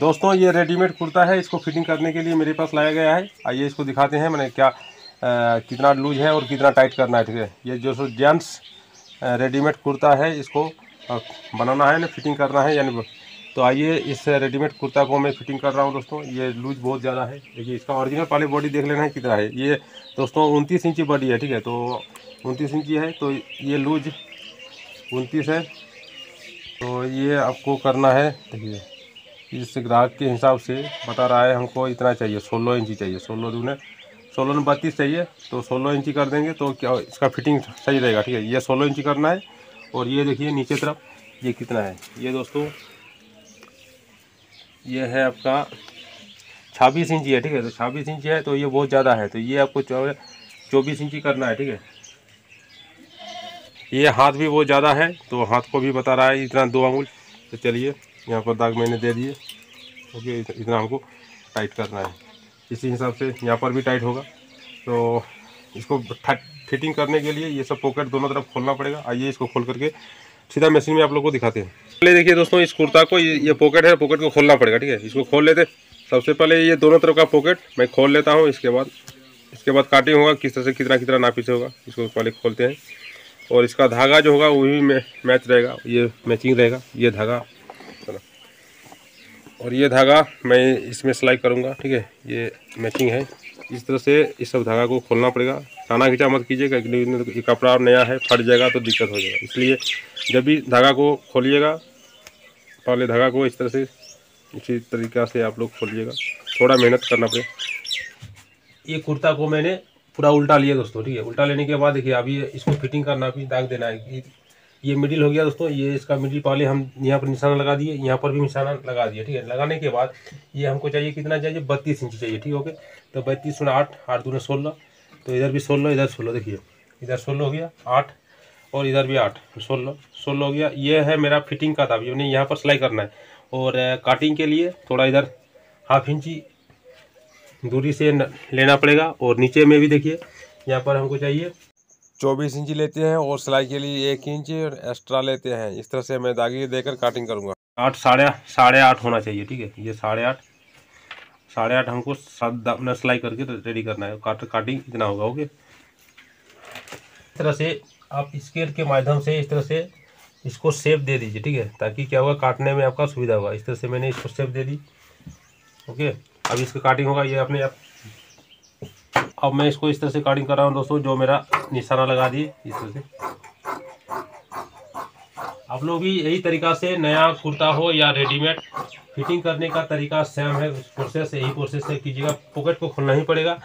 दोस्तों ये रेडीमेड कुर्ता है, इसको फिटिंग करने के लिए मेरे पास लाया गया है। आइए इसको दिखाते हैं मैंने क्या कितना लूज है और कितना टाइट करना है। ठीक है, ये जो सो जेंट्स रेडीमेड कुर्ता है, इसको बनाना है ना, फिटिंग करना है यानी। तो आइए इस रेडीमेड कुर्ता को मैं फिटिंग कर रहा हूं दोस्तों। ये लूज बहुत ज़्यादा है, देखिए इसका ओरिजिनल पहले बॉडी देख लेना है कितना है। ये दोस्तों 29 इंची बॉडी है, ठीक है, तो 29 इंची है तो ये लूज 29 है। तो ये आपको करना है, देखिए इस ग्राहक के हिसाब से बता रहा है हमको इतना चाहिए, 16 इंची चाहिए, 16 दूने 32 चाहिए, तो 16 इंची कर देंगे तो क्या इसका फिटिंग सही रहेगा। ठीक है, ये 16 इंची करना है। और ये देखिए नीचे तरफ ये कितना है, ये दोस्तों ये है आपका 26 इंची है, ठीक है, तो 26 इंची है तो ये बहुत ज़्यादा है, तो ये आपको 24 इंची करना है। ठीक है, ये हाथ भी बहुत ज़्यादा है तो हाथ को भी बता रहा है इतना 2 आंगुल। तो चलिए यहाँ पर दाग मैंने दे दिए, ओके, इतना हमको टाइट करना है, इसी हिसाब से यहाँ पर भी टाइट होगा। तो इसको फिटिंग करने के लिए ये सब पॉकेट दोनों तरफ खोलना पड़ेगा। आइए इसको खोल करके सीधा मशीन में आप लोगों को दिखाते हैं। पहले देखिए दोस्तों इस कुर्ता को ये पॉकेट है, पॉकेट को खोलना पड़ेगा। ठीक है, इसको खोल लेते, सबसे पहले ये दोनों तरफ का पॉकेट मैं खोल लेता हूँ। इसके बाद काटिंग होगा किस तरह से, कितना नापी से होगा, इसको पहले खोलते हैं। और इसका धागा जो होगा वो भी मैच रहेगा, ये मैचिंग रहेगा ये धागा। और ये धागा मैं इसमें सिलाई करूँगा, ठीक है, ये मैचिंग है। इस तरह से इस सब धागा को खोलना पड़ेगा, ताना खींचा मत कीजिएगा, ये कपड़ा नया है, फट जाएगा तो दिक्कत हो जाएगा। इसलिए जब भी धागा को खोलिएगा पहले धागा को इस तरह से, इसी तरीक़ा से आप लोग खोलिएगा, थोड़ा मेहनत करना पड़ेगा। ये कुर्ता को मैंने पूरा उल्टा लिया दोस्तों, ठीक है, उल्टा लेने के बाद देखिए अभी इसको फिटिंग करना, भी दाग देना है। ये मिडिल हो गया दोस्तों, ये इसका मिडिल पहले हम यहाँ पर निशाना लगा दिए, यहाँ पर भी निशाना लगा दिए। ठीक है, लगाने के बाद ये हमको चाहिए कितना चाहिए, 32 इंच चाहिए। ठीक, ओके, तो 32 × 8, 8 दूने 16, तो इधर भी 16, इधर 16, देखिए इधर 16 हो गया 8 और इधर भी 8, 16 हो गया। ये है मेरा फिटिंग का था, अभी मैंने यहाँ पर सिलाई करना है। और काटिंग के लिए थोड़ा इधर ½ इंची दूरी से लेना पड़ेगा। और नीचे में भी देखिए यहाँ पर हमको चाहिए 24 इंची लेते हैं और सिलाई के लिए 1 इंच एक्स्ट्रा लेते हैं। इस तरह से मैं दागी देकर काटिंग करूँगा। 8 साढ़े 8 होना चाहिए, ठीक है, ये साढ़े आठ हमको अपना सिलाई करके रेडी करना है। काटिंग इतना होगा, ओके। इस तरह से आप स्केल के माध्यम से इस तरह से इसको शेप दे दीजिए, ठीक है, ताकि क्या होगा काटने में आपका सुविधा होगा। इस तरह से मैंने इसको शेप दे दी, ओके। अब इसका काटिंग होगा ये अपने आप। अब मैं इसको इस तरह से काटिंग कर रहा हूँ दोस्तों, जो मेरा निशाना लगा दिए इस तरह से। आप लोग भी यही तरीका से, नया कुर्ता हो या रेडीमेड, फिटिंग करने का तरीका सेम है, प्रोसेस यही प्रोसेस से कीजिएगा। पॉकेट को खोलना ही पड़ेगा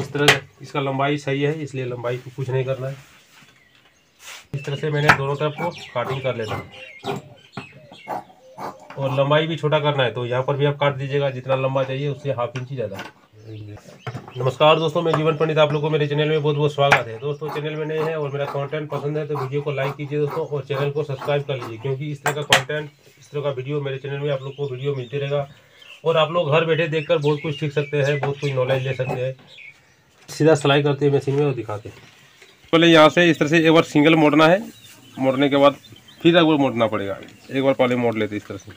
इस तरह से, इसका लंबाई सही है इसलिए लंबाई को कुछ नहीं करना है। इस तरह से मैंने दोनों तरफ को काटिंग कर लेना है। और लंबाई भी छोटा करना है तो यहाँ पर भी आप काट दीजिएगा, जितना लंबा चाहिए उससे ½ इंची ज़्यादा। नमस्कार दोस्तों, मैं जीवन पंडित, आप लोगों को मेरे चैनल में बहुत बहुत स्वागत है। दोस्तों चैनल में नए हैं और मेरा कंटेंट पसंद है तो वीडियो को लाइक कीजिए दोस्तों, और चैनल को सब्सक्राइब कर लीजिए, क्योंकि इस तरह का कंटेंट, इस तरह का वीडियो मेरे चैनल में आप लोग को वीडियो मिलते रहेगा। और आप लोग घर बैठे देखकर बहुत कुछ सीख सकते हैं, बहुत कुछ नॉलेज ले सकते हैं। सीधा सिलाई करते हैं मशीन में और दिखाते हैं। पहले यहाँ से इस तरह से एक बार सिंगल मोड़ना है, मोड़ने के बाद फिर एक बार मोड़ना पड़ेगा। एक बार पहले मोड़ लेते इस तरह से,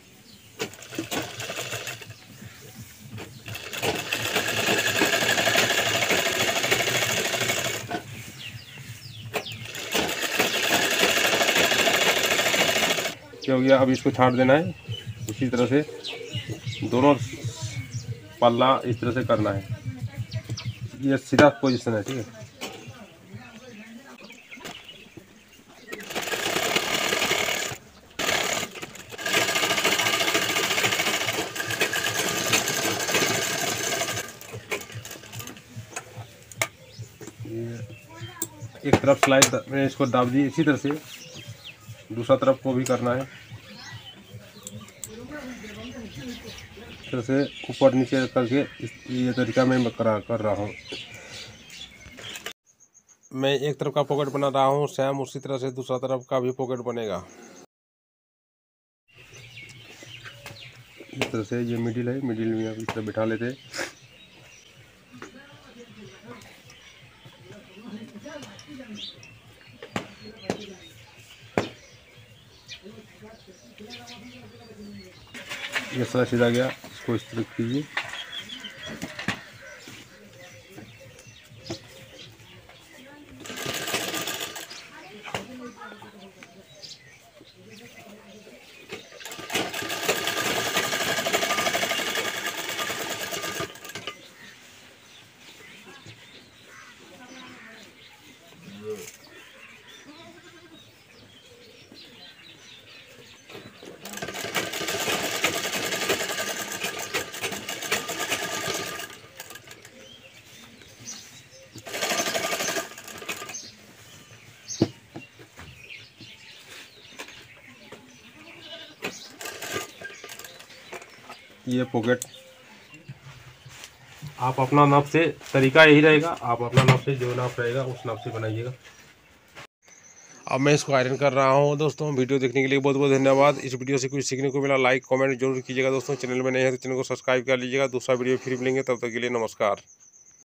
क्या हो गया। अब इसको छांट देना है, इसी तरह से दोनों पल्ला इस तरह से करना है। ये सीधा पोजीशन है, ठीक है। एक तरफ सिलाई मैंने इसको दाब दी, इसी तरह से दूसरा तरफ को भी करना है। इस तरह से ऊपर नीचे करके ये तरीका मैं कर रहा हूँ। मैं एक तरफ का पॉकेट बना रहा हूँ, सेम उसी तरह से दूसरा तरफ का भी पॉकेट बनेगा। इस तरह से ये मिडिल है, मिडिल में आप इस तरह बिठा लेते हैं। मसला सीधा गया, इसको इस तरफ कीजिए। ये पॉकेट आप अपना नाप से, तरीका यही रहेगा, आप अपना नाप से जो नाप रहेगा उस नाप से बनाइएगा। अब मैं इसको आयरन कर रहा हूँ। दोस्तों वीडियो देखने के लिए बहुत बहुत धन्यवाद। इस वीडियो से कुछ सीखने को मिला, लाइक कमेंट जरूर कीजिएगा। दोस्तों चैनल में नए हैं तो चैनल को सब्सक्राइब कर लीजिएगा। दूसरा वीडियो फिर मिलेंगे, तब तक के लिए नमस्कार।